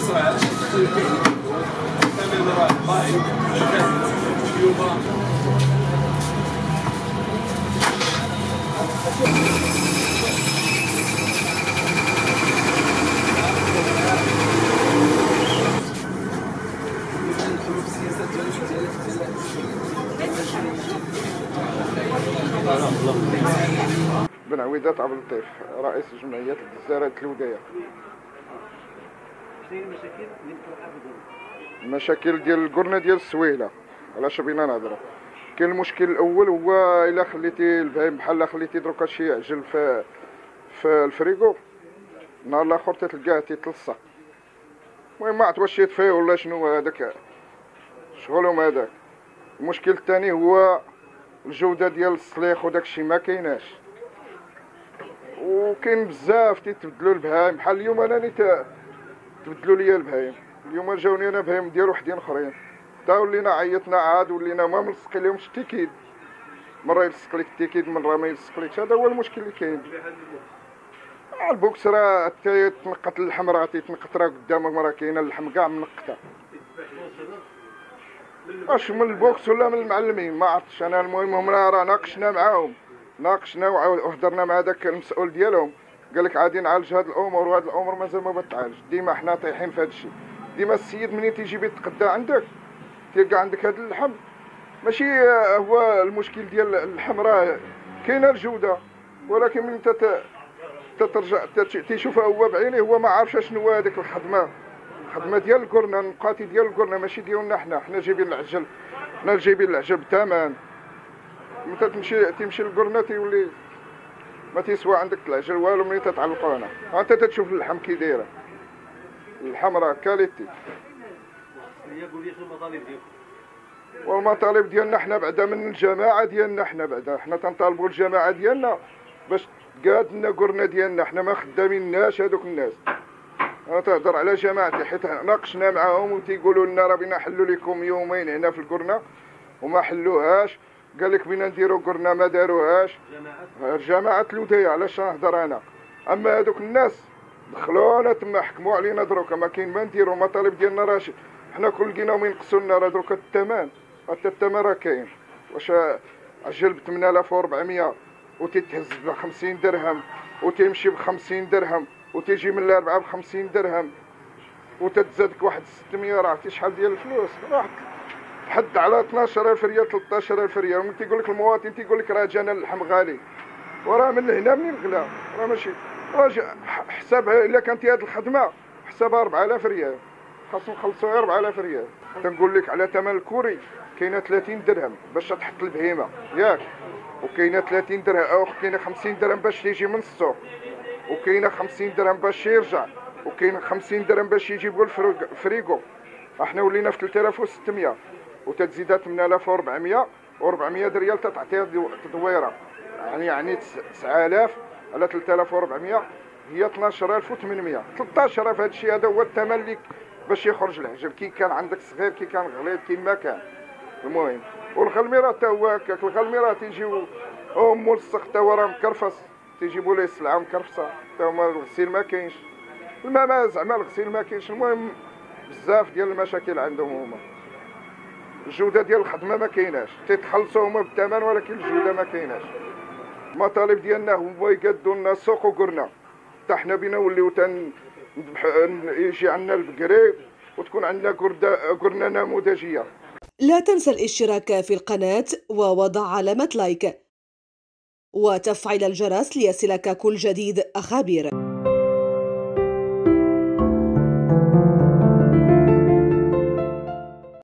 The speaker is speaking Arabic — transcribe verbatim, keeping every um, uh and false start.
الزراعه ثمن راه باين اليوم بن عويدات عبد اللطيف رئيس جمعية الجزارة لوداية. المشاكل ديال القرنة ديال السويهلة علاش بينا نهضروا. كاين المشكل الأول هو إلا خليتي البهايم بحال خليتي دروكا شي يعجل في في الفريكو نهار الآخر تتلقاه تيتلصق. المهم ما عرفت واش يطفي ولا شنو هذاك شغلهم هذاك. المشكل الثاني هو الجودة ديال الصليخ وداكشي ما كايناش. وكاين بزاف تيتبدلوا البهايم بحال اليوم انا نيت تبدلوا لي البهايم. اليوم جاوني انا بهايم ديال وحدين اخرين حتى ولينا عيطنا عاد ولينا ما ملصق لهمش التيكيد، مره يلصق لك التيكيد مره ما يلصق لكش. هذا هو المشكل اللي كاين. البوكس راه حتى تنقط اللحم راه تيتنقط راه قدامك، راه كاينه اللحم كاع منقطه. واش من البوكس ولا من المعلمين ما عرفتش انا. المهم هم راه ناقشنا معاهم ناقشنا وهضرنا مع داك المسؤول ديالهم قال لك عادي نعالج هاد الامور، وهاد الامور مازال ما بتعالج. ديما حنا طايحين في هاد الشيء. ديما السيد ملي تيجي يتقدا عندك تلقى عندك هاد اللحم ماشي هو المشكل ديال اللحم، راه كاينه الجوده ولكن من انت تترجع تيشوفها هو بعينيه هو ما عارفش شنو هذيك الخدمه الخدمه ديال الكرنه النقاطي ديال الكرنه ماشي ديالنا حنا. حنا جايبين العجل حنا جايبين العجل بثمن. متى تمشي تمشي للكرنه تيولي ما تيسوى عندك العجل والو ملي تتعلقو هنا. ها انت تتشوف اللحم كي دايره، اللحم راه كاليتي. والمطالب ديالنا حنا بعدا من الجماعه ديالنا حنا بعدا حنا تنطالبوا الجماعه ديالنا باش تقاد لنا كرنه ديالنا. حنا ما خداميناش هذوك الناس. انا تهضر على جماعتي حيت ناقشنا معاهم وتيقولوا لنا راه بينا نحلوا لكم يومين هنا في الكرنه وما حلوهاش. قال لك بينا نديروا كرنه ما داروهاش. جماعه جماعه لوداية علاش نهضر انا. اما هذوك الناس دخلونا تما حكموا علينا دروكا ما كاين ما نديروا. المطالب ديالنا راه حنا كل لقيناهم ينقصوا لنا راه دروكا الثمن. حتى الثمن راه كاين. واش عجل ب ثمانية آلاف وأربعمية وتتهز ب خمسين درهم وتمشي ب خمسين درهم وتيجي من الأربعة ب خمسين درهم وتتزادك واحد ستمية. راه عرفتي شحال ديال الفلوس راه حد على اثناش ألف ريال ثلاثة عشر ألف ريال. ومن تيقول لك المواطن تيقول لك راه جانا اللحم غالي، وراه من هنا منين غلا راه ماشي راه حسابها الا كانت هاد الخدمه حسابها أربعة آلاف ريال خاصهم يخلصوها أربعة آلاف ريال. تنقول لك على ثمن الكوري كاينه ثلاثين درهم باش تحط البهيمه ياك، وكاينه ثلاثين درهم او كاينه خمسين درهم باش تيجي من السوق، وكاينه خمسين درهم باش يرجع، وكاينه خمسين درهم باش يجيبوا الفريكو. احنا ولينا في ثلاثة آلاف وستمية وتتزيدها ثمانية آلاف وأربعمية و400 ريال تتعطيها تدويره يعني يعني تسعة آلاف على ثلاثة آلاف وأربعمية هي اثناش ألف وثمنمية ثلاثة عشر ألف. هذا الشيء هذا هو الثمن اللي باش يخرج العجل كي كان عندك صغير كي كان غليظ كيما كان. المهم والغلمي راه حتى هو هكاك. الغلمي راه تيجيو او ملصق حتى هو راه مكرفص تيجيبوا ليه السلعه مكرفصه حتى هما الغسيل ما كاينش الماء زعما الغسيل ما كاينش. المهم بزاف ديال المشاكل عندهم هما. الجوده ديال الخدمه ما كايناش. تيتخلصوا هما بالثمن ولكن الجوده ما كايناش. المطالب ديالنا هما يقادوا لنا سوق وكرنا حتى حنا بينا نوليو يجي عندنا البكري وتكون عندنا كرنه نموذجيه. لا تنسى الاشتراك في القناه ووضع علامه لايك وتفعيل الجرس ليصلك كل جديد. أخابير.